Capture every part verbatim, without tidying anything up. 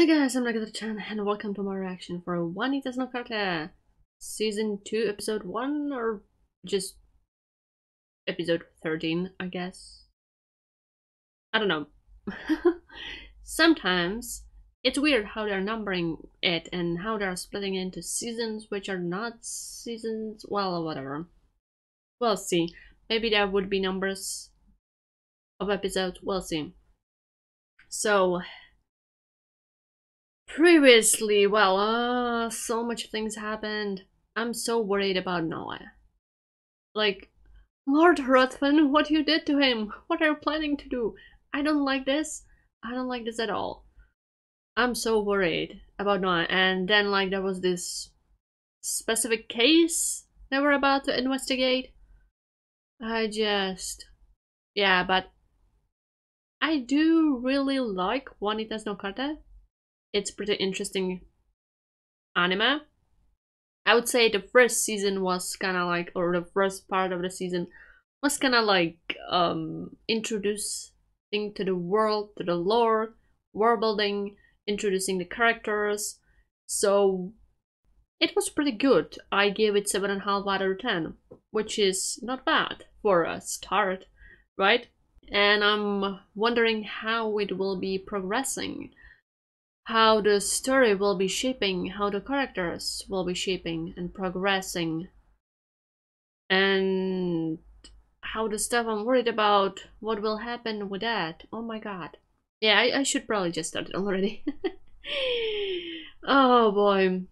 Hi guys, I'm Nagadir-chan and welcome to my reaction for Vanitas no Carta Season two Episode one or just Episode thirteen, I guess. I don't know. Sometimes it's weird how they're numbering it and how they're splitting it into seasons which are not seasons, well, whatever. We'll see. Maybe there would be numbers of episodes, we'll see. So previously, well, uh, so much things happened. I'm so worried about Noah. Like, Lord Ruthven, what you did to him? What are you planning to do? I don't like this. I don't like this at all. I'm so worried about Noah. And then, like, there was this specific case they were about to investigate. I just... Yeah, but I do really like Vanitas no Carta. It's pretty interesting anime. I would say the first season was kind of like, or the first part of the season was kind of like um, introducing to the world, to the lore, world building, introducing the characters. So it was pretty good. I gave it seven and a half out of ten, which is not bad for a start, right? And I'm wondering how it will be progressing. How the story will be shaping, how the characters will be shaping and progressing, and how the stuff I'm worried about, what will happen with that. Oh my god. Yeah, I, I should probably just start it already. Oh boy.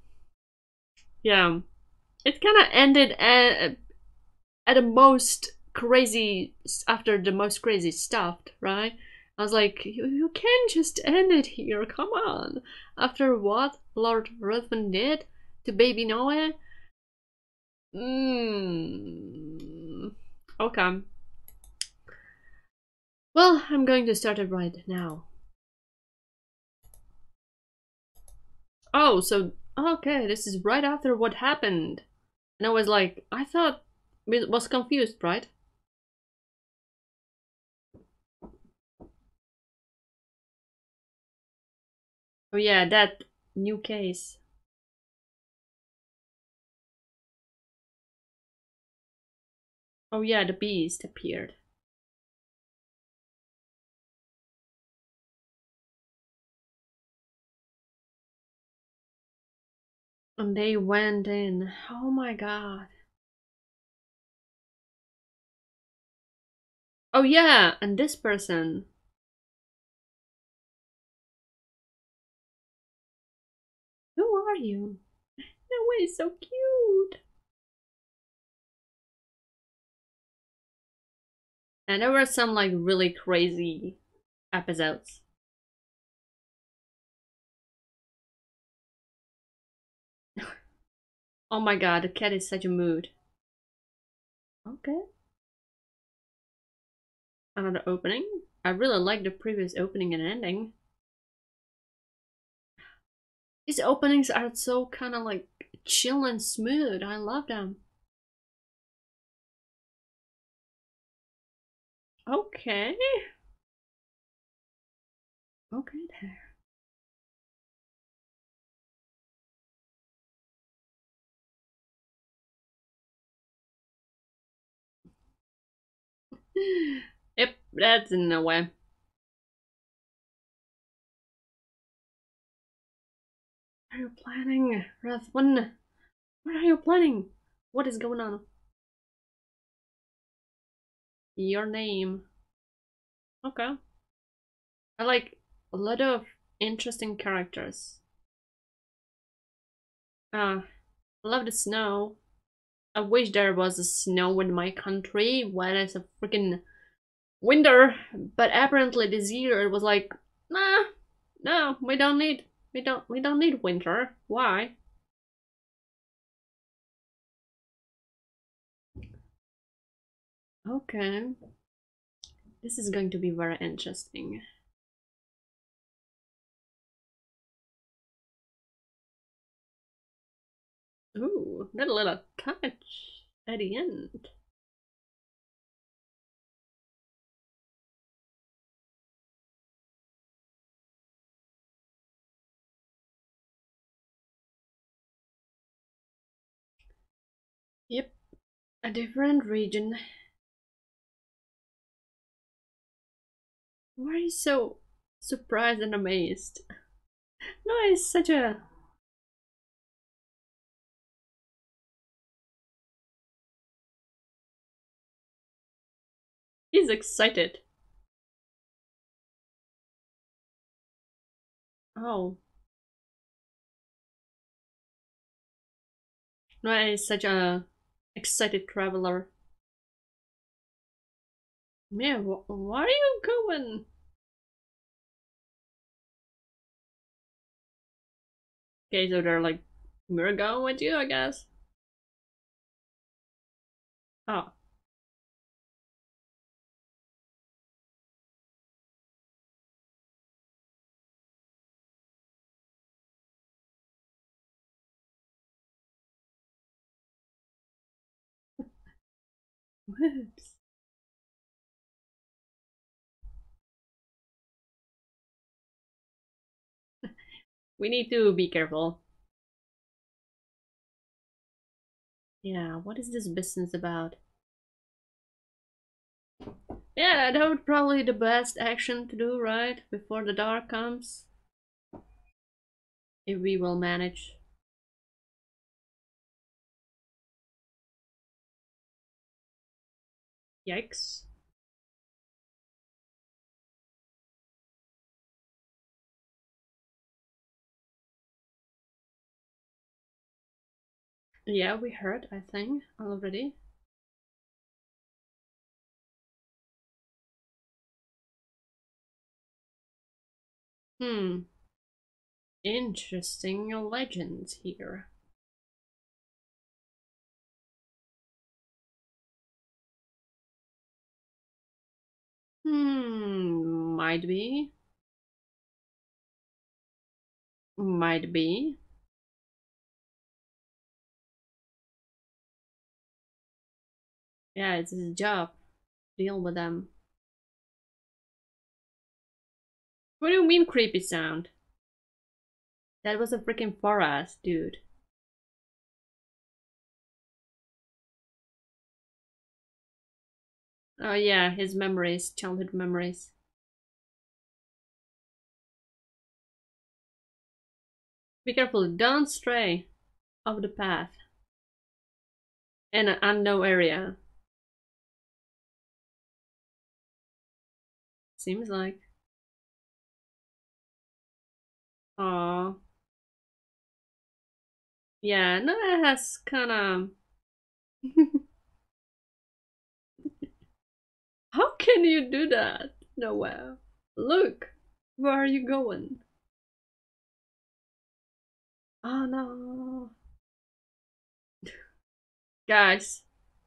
Yeah. It kind of ended at, at the most crazy, after the most crazy stuff, right? I was like, you, you can't just end it here, come on. After what Lord Ruthven did to baby Noah? Mmm. Okay. Well, I'm going to start it right now. Oh, so, okay, this is right after what happened. And I was like, I thought, was confused, right? Oh yeah, that new case. Oh yeah, the beast appeared. And they went in. Oh my god. Oh yeah, and this person. Are you? Noah is so cute. And there were some like really crazy episodes. Oh my god, the cat is such a mood. Okay. Another opening. I really like the previous opening and ending. These openings are so kind of like chill and smooth. I love them. Okay. Okay there. Yep, that's in the way. What are you planning, Ruthven? What are you planning? What is going on? Your name. Okay. I like a lot of interesting characters. Uh, I love the snow. I wish there was a snow in my country when it's a freaking winter, but apparently this year it was like, nah, no, we don't need. We don't we don't need winter. Why? Okay. This is going to be very interesting. Ooh, that little touch at the end. Yep, a different region. Why are you so surprised and amazed? Noah is such a... He's excited. Oh. Noah is such a excited traveler. Man, wh where are you going? Okay, so they're like, we're going with you, I guess. Oh. Whoops. We need to be careful. Yeah, what is this business about? Yeah, that would probably be the best action to do, right? Before the dark comes. If we will manage. Yikes. Yeah, we heard, I think, already. Hmm. Interesting legends here. Hmm, might be. Might be. Yeah, it's his job. Deal with them. What do you mean creepy sound? That was a freaking forest, dude. Oh yeah, his memories, childhood memories. Be careful, don't stray off the path in an unknown area. Seems like. Oh. Yeah, no, that has kinda... How can you do that? No, well, look, where are you going? Oh no. Guys,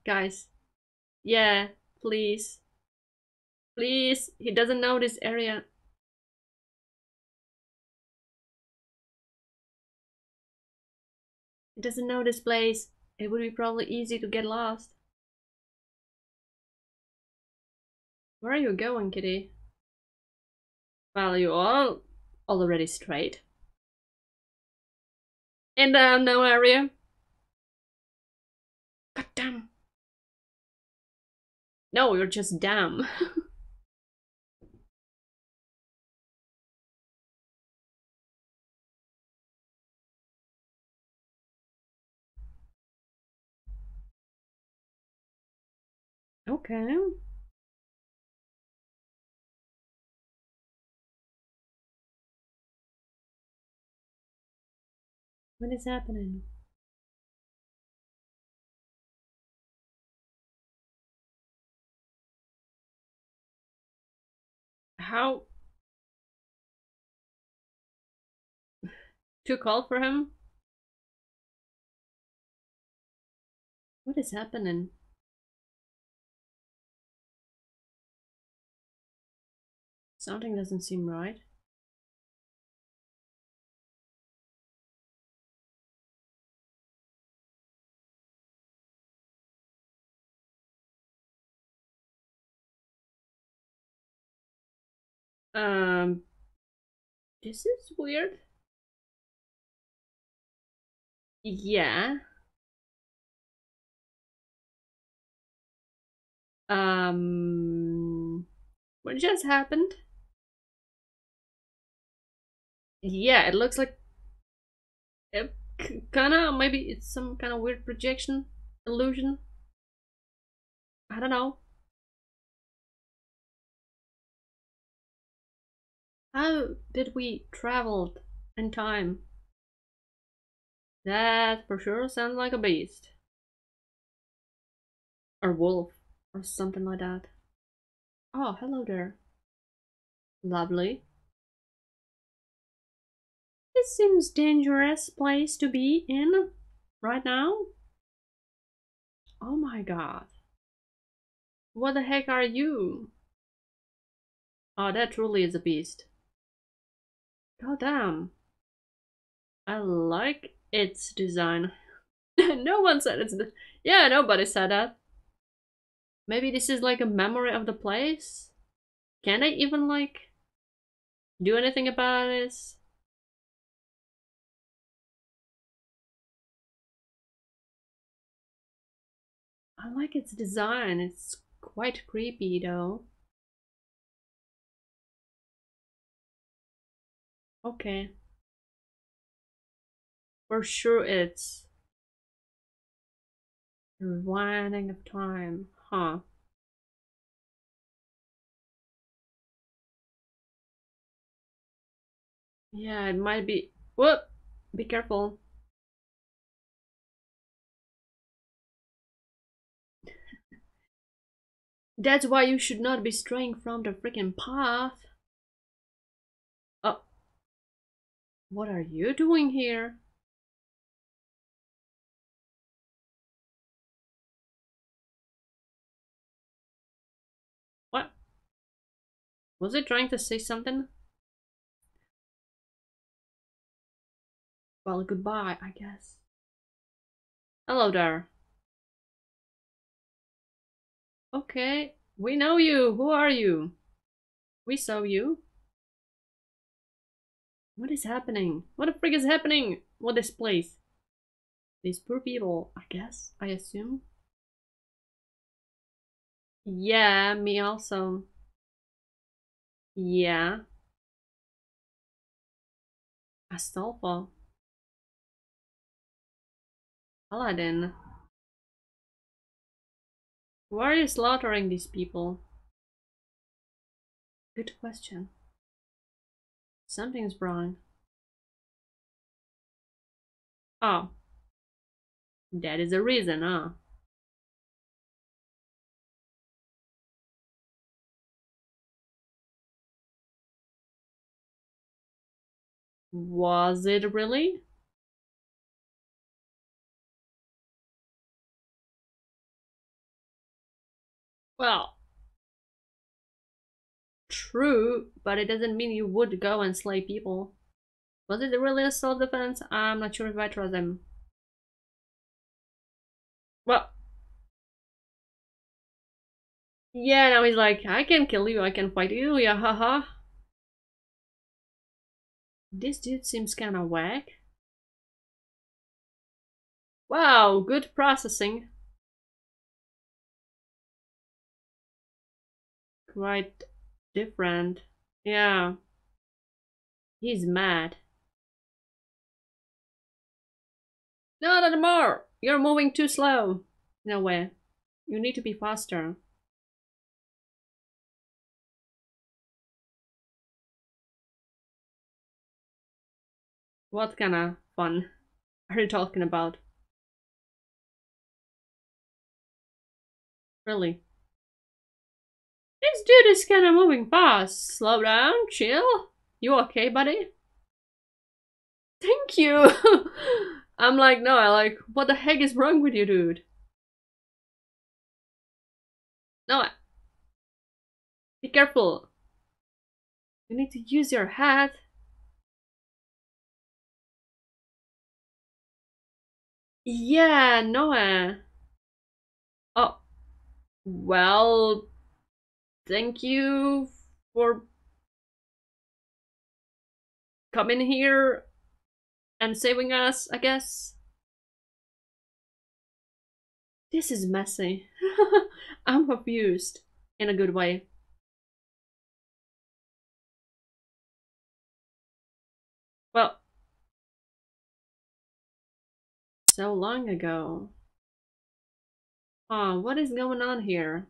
guys, yeah, please. Please, he doesn't know this area. He doesn't know this place. It would be probably easy to get lost. Where are you going, kitty? Well, you all already straight. In the unknown area. God damn. No, you're just damn. Okay. What is happening? How? Too cold for him? What is happening? Something doesn't seem right. Um, this is weird. Yeah. Um, what just happened? Yeah, it looks like it kinda, maybe it's some kind of weird projection illusion. I don't know. How did we travel in time? That for sure sounds like a beast. Or wolf, or something like that. Oh, hello there. Lovely. This seems dangerous place to be in right now. Oh my god. What the heck are you? Oh, that truly is a beast. God damn. I like its design. No one said it's the... Yeah, nobody said that. Maybe this is like a memory of the place? Can I even like do anything about this? I like its design. It's quite creepy though. Okay. For sure it's the rewinding of time, huh? Yeah, it might be. Whoop! Be careful. That's why you should not be straying from the freaking path. Oh. What are you doing here? What? Was it trying to say something? Well, goodbye, I guess. Hello there. Okay, we know you. Who are you? We saw you. What is happening? What the frick is happening? What is this place? These poor people, I guess, I assume. Yeah, me also. Yeah. Astolfo. Aladdin. Why are you slaughtering these people? Good question. Something's wrong. Oh. That is the reason, huh? Was it really? Well, true, but it doesn't mean you would go and slay people. Was it really a self-defense? I'm not sure if I trust them. Well, yeah, now he's like, I can kill you, I can fight you, yeah, haha. This dude seems kind of whack. Wow, good processing. Quite different. Yeah. He's mad. Not anymore! You're moving too slow. No way. You need to be faster. What kind of fun are you talking about? Really? This dude is kind of moving fast. Slow down, chill. You okay, buddy? Thank you. I'm like, no, I like, what the heck is wrong with you, dude? No, I... be careful. You need to use your hat. Yeah, Noah. Oh, well. Thank you for coming here and saving us, I guess. This is messy. I'm confused in a good way. Well, so long ago. Ah, oh, what is going on here?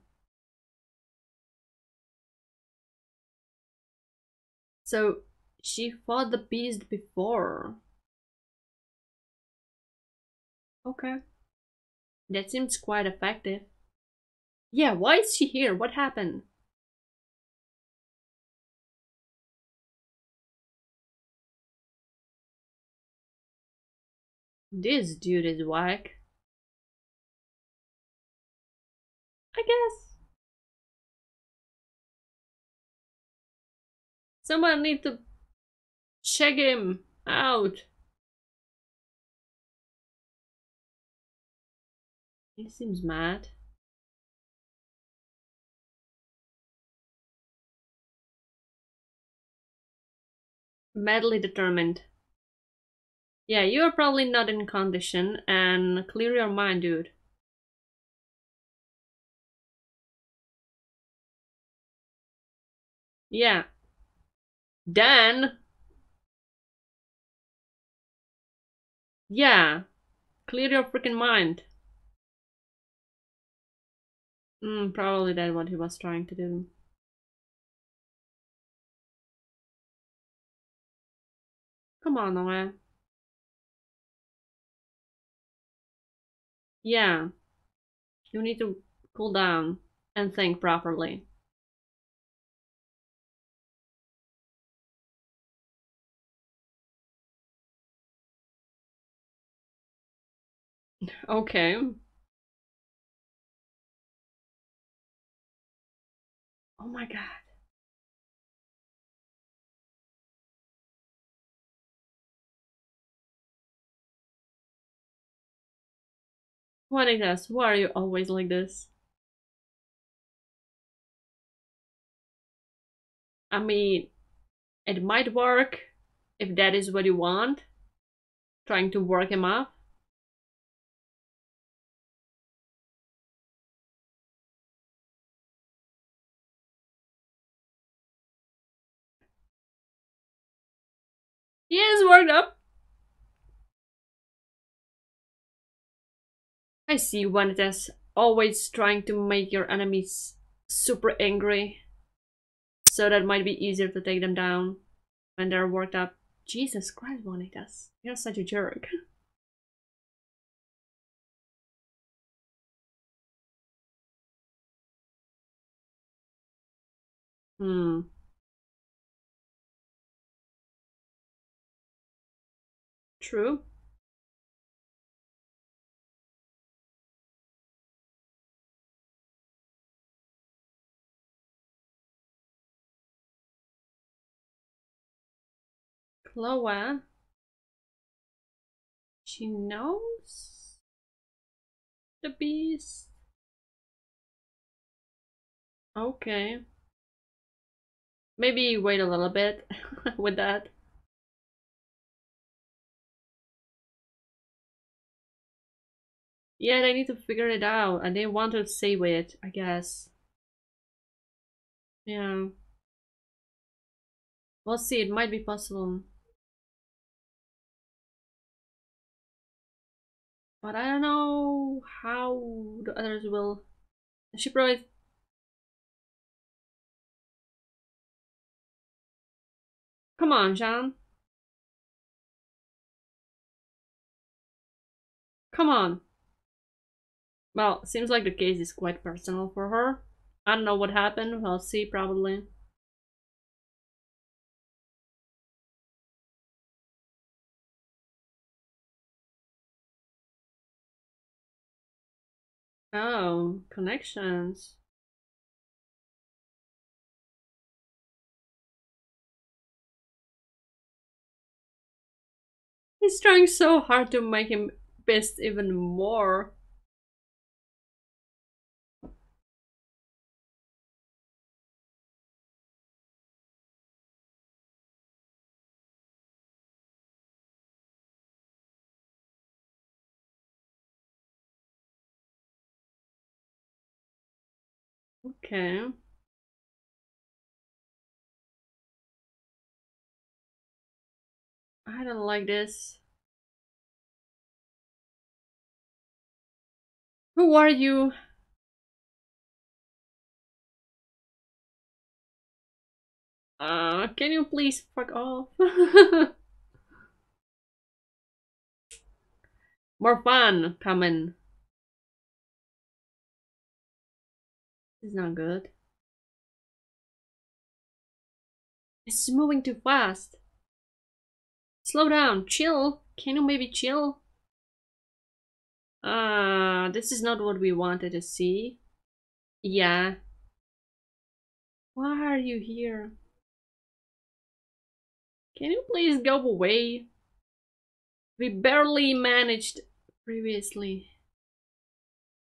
So she fought the beast before. Okay. That seems quite effective. Yeah, why is she here? What happened? This dude is whack. I guess. Someone need to check him out. He seems mad. Madly determined. Yeah, you're probably not in condition, and clear your mind, dude. Yeah. Then. Yeah. Clear your freaking mind. Mm, probably that's what he was trying to do. Come on, Noah. Yeah. You need to cool down and think properly. Okay. Oh my God. Vanitas, why are you always like this? I mean, it might work if that is what you want. Trying to work him up. He is worked up. I see Vanitas always trying to make your enemies super angry. So that might be easier to take them down when they're worked up. Jesus Christ, Vanitas. You're such a jerk. Hmm. True. Chloe. She knows the beast. Okay. Maybe wait a little bit with that. Yeah, they need to figure it out, and they want to save it, I guess. Yeah. We'll see, it might be possible. But I don't know how the others will... She probably... Come on, Jeanne. Come on. Well, seems like the case is quite personal for her. I don't know what happened, we'll see probably. Oh, connections. He's trying so hard to make him pissed even more. Okay. I don't like this. Who are you? Uh, can you please fuck off? More fun coming. This is not good. This is moving too fast. Slow down, chill. Can you maybe chill? Ah, uh, this is not what we wanted to see. Yeah. Why are you here? Can you please go away? We barely managed previously.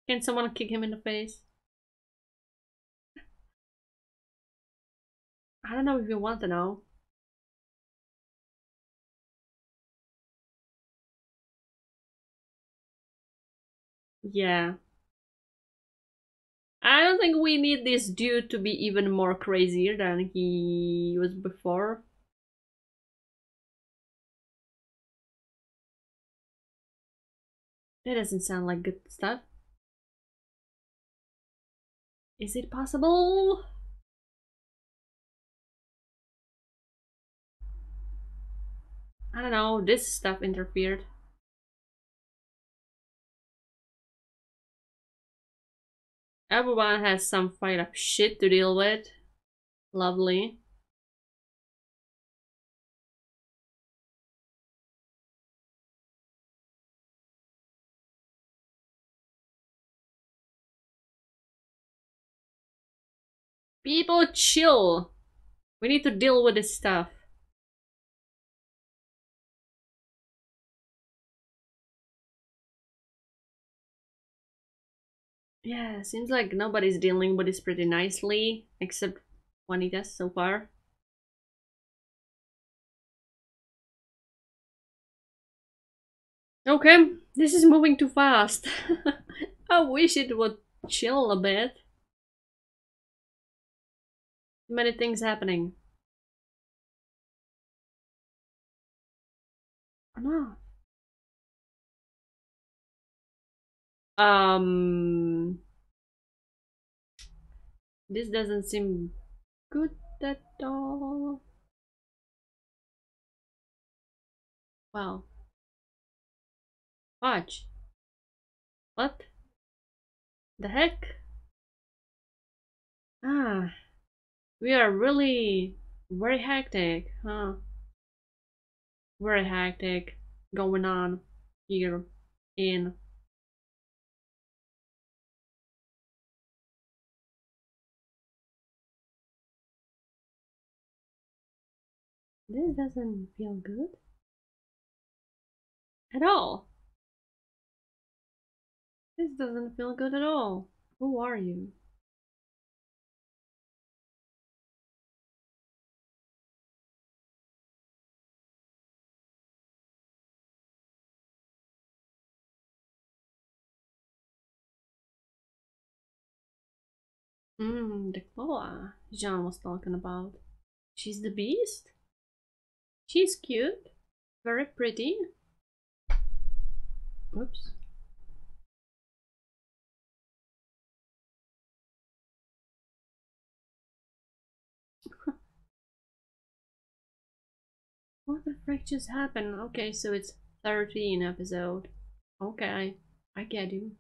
Can someone kick him in the face? I don't know if you want to know. Yeah. I don't think we need this dude to be even more crazier than he was before. That doesn't sound like good stuff. Is it possible? I don't know, this stuff interfered. Everyone has some fired up shit to deal with. Lovely. People chill. We need to deal with this stuff. Yeah, seems like nobody's dealing with this pretty nicely, except Vanitas so far. Okay, this is moving too fast. I wish it would chill a bit. Many things happening. Or not. Um, this doesn't seem good at all. Wow. Watch. What the heck? Ah, we are really very hectic, huh? Very hectic going on here in this doesn't feel good at all. This doesn't feel good at all. Who are you? Mmm, the Chloe Jeanne was talking about. She's the beast? She's cute, very pretty. Oops. What the frick just happened? Okay, so it's thirteen episode. Okay, I get you.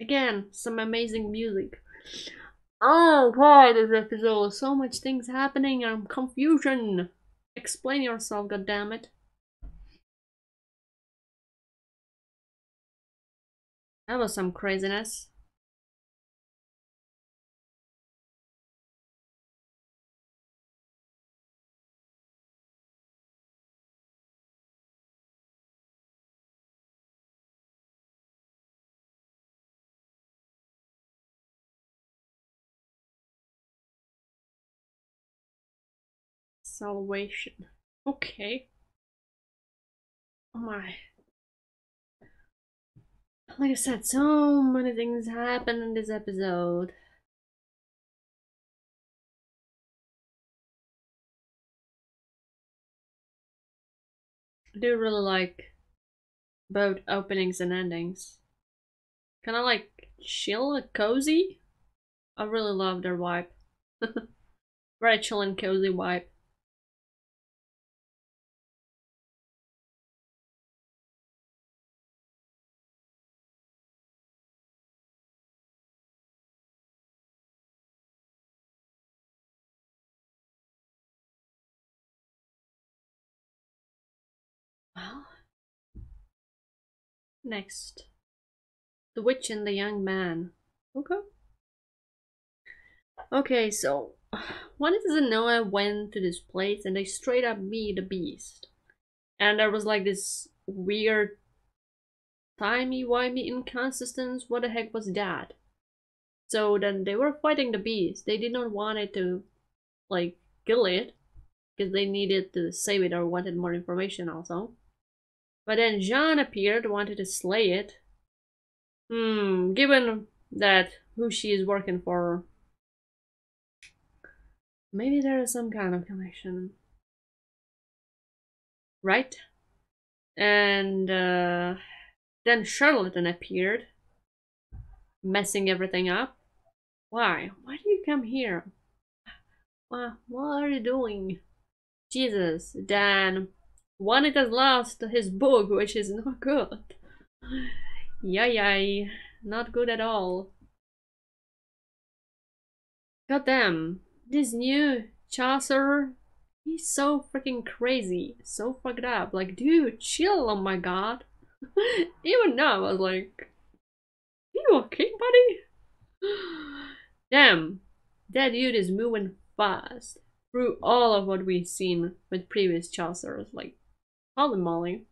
Again, some amazing music. Oh god, this episode, so much things happening, I'm confusion. Explain yourself, goddammit. That was some craziness. Salvation. Okay. Oh my. Like I said, so many things happened in this episode. I do really like both openings and endings. Kind of like chill, cozy. I really love their vibe. Very chill and cozy vibe. Well, next, the witch and the young man. Okay. Okay, so Vanitas and Noah went to this place and they straight up meet the beast, and there was like this weird, timey-wimey inconsistence. What the heck was that? So then they were fighting the beast. They did not want it to, like, kill it, because they needed to save it or wanted more information also. But then Jeanne appeared, wanted to slay it. Hmm, given that who she is working for, maybe there is some kind of connection. Right? And uh, then Charlotte then appeared, messing everything up. Why? Why do you come here? Well, what are you doing? Jesus. Then Vanitas lost his book, which is not good. Yay, yay. Not good at all. Goddamn. This new Chaucer, he's so freaking crazy. So fucked up. Like, dude, chill, oh my god. Even now, I was like, you okay, buddy? Damn. That dude is moving fast. Through all of what we've seen with previous Chaucers, like, holy moly.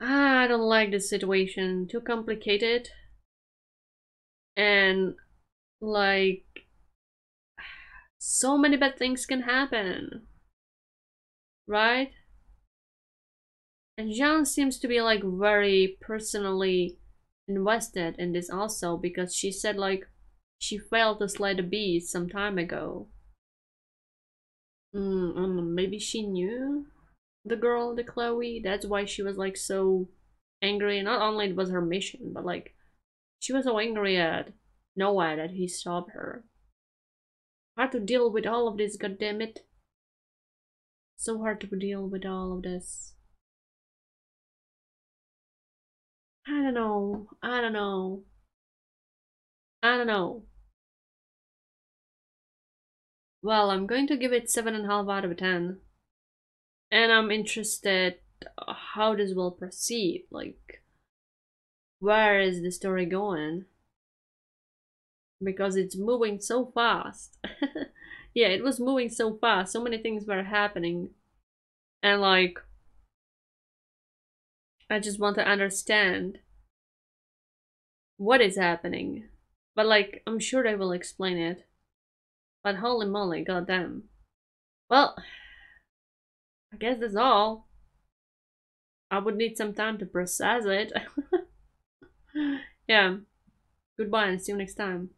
Ah, I don't like this situation, too complicated. And, like, so many bad things can happen, right? And Jeanne seems to be, like, very personally invested in this also, because she said, like, she failed to slay the beast some time ago. Mm, um, maybe she knew the girl, the Chloe. That's why she was like so angry. Not only it was her mission, but like she was so angry at Noah that he stopped her. Hard to deal with all of this, goddammit. So hard to deal with all of this. I don't know. I don't know. I don't know. Well, I'm going to give it seven and a half out of ten. And I'm interested how this will proceed. Like, where is the story going? Because it's moving so fast. Yeah, it was moving so fast. So many things were happening. And like, I just want to understand what is happening. But like, I'm sure they will explain it. But holy moly, goddamn. Well, I guess that's all. I would need some time to process it. Yeah. Goodbye and see you next time.